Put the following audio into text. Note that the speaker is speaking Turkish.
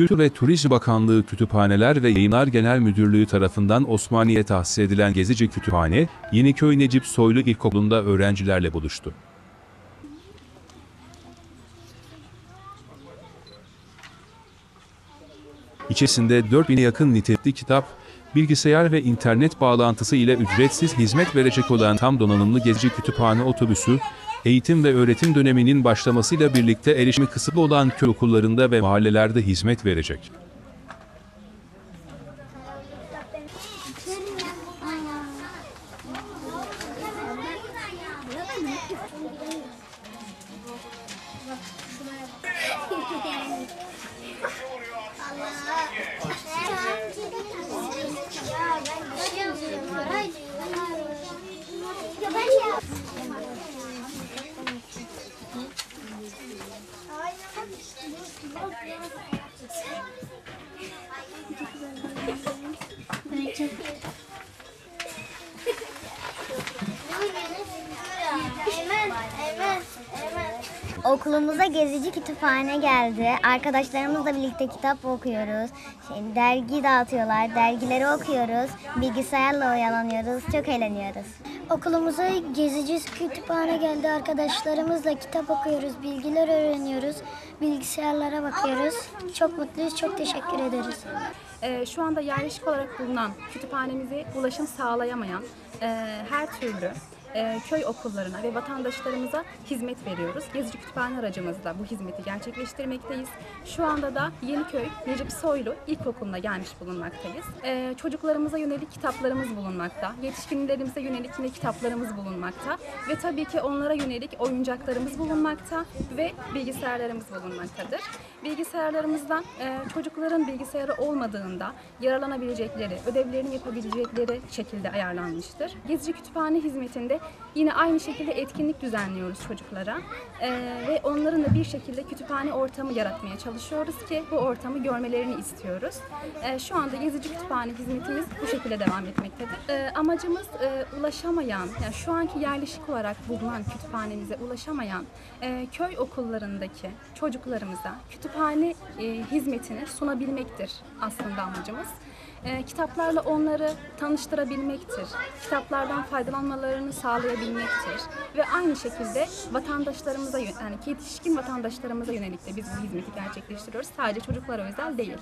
Kültür ve Turizm Bakanlığı Kütüphaneler ve Yayınlar Genel Müdürlüğü tarafından Osmaniye'ye tahsis edilen Gezici Kütüphane, Yeniköy Necip Soylu İlkokulu'nda öğrencilerle buluştu. İçerisinde 4000'e yakın nitelikli kitap, bilgisayar ve internet bağlantısı ile ücretsiz hizmet verecek olan tam donanımlı Gezici Kütüphane otobüsü, eğitim ve öğretim döneminin başlamasıyla birlikte erişimi kısıtlı olan köy okullarında ve mahallelerde hizmet verecek. Okulumuza Gezici Kütüphane geldi. Arkadaşlarımızla birlikte kitap okuyoruz. Dergi dağıtıyorlar, dergileri okuyoruz. Bilgisayarla oyalanıyoruz, çok eğleniyoruz. Okulumuza Gezici Kütüphane geldi. Arkadaşlarımızla kitap okuyoruz, bilgiler öğreniyoruz. Bilgisayarlara bakıyoruz. Çok mutluyuz, çok teşekkür ederiz. Şu anda yerleşik olarak bulunan kütüphanemize ulaşım sağlayamayan her türlü köy okullarına ve vatandaşlarımıza hizmet veriyoruz. Gezici Kütüphane aracımızla bu hizmeti gerçekleştirmekteyiz. Şu anda da Yeniköy Necip Soylu İlkokulu'na gelmiş bulunmaktayız. Çocuklarımıza yönelik kitaplarımız bulunmakta, yetişkinlerimize yönelik yine kitaplarımız bulunmakta ve tabii ki onlara yönelik oyuncaklarımız bulunmakta ve bilgisayarlarımız bulunmaktadır. Bilgisayarlarımızdan çocukların bilgisayarı olmadığında yararlanabilecekleri, ödevlerini yapabilecekleri şekilde ayarlanmıştır. Gezici Kütüphane hizmetinde yine aynı şekilde etkinlik düzenliyoruz çocuklara ve onların da bir şekilde kütüphane ortamı yaratmaya çalışıyoruz ki bu ortamı görmelerini istiyoruz. Şu anda Gezici Kütüphane hizmetimiz bu şekilde devam etmektedir. Amacımız ulaşamayan, yani şu anki yerleşik olarak bulunan kütüphanemize ulaşamayan köy okullarındaki çocuklarımıza kütüphane hizmetini sunabilmektir aslında amacımız. Kitaplarla onları tanıştırabilmektir, kitaplardan faydalanmalarını sağlayabilmektir ve aynı şekilde vatandaşlarımıza, yani yetişkin vatandaşlarımıza yönelik de biz bu hizmeti gerçekleştiriyoruz. Sadece çocuklara özel değil.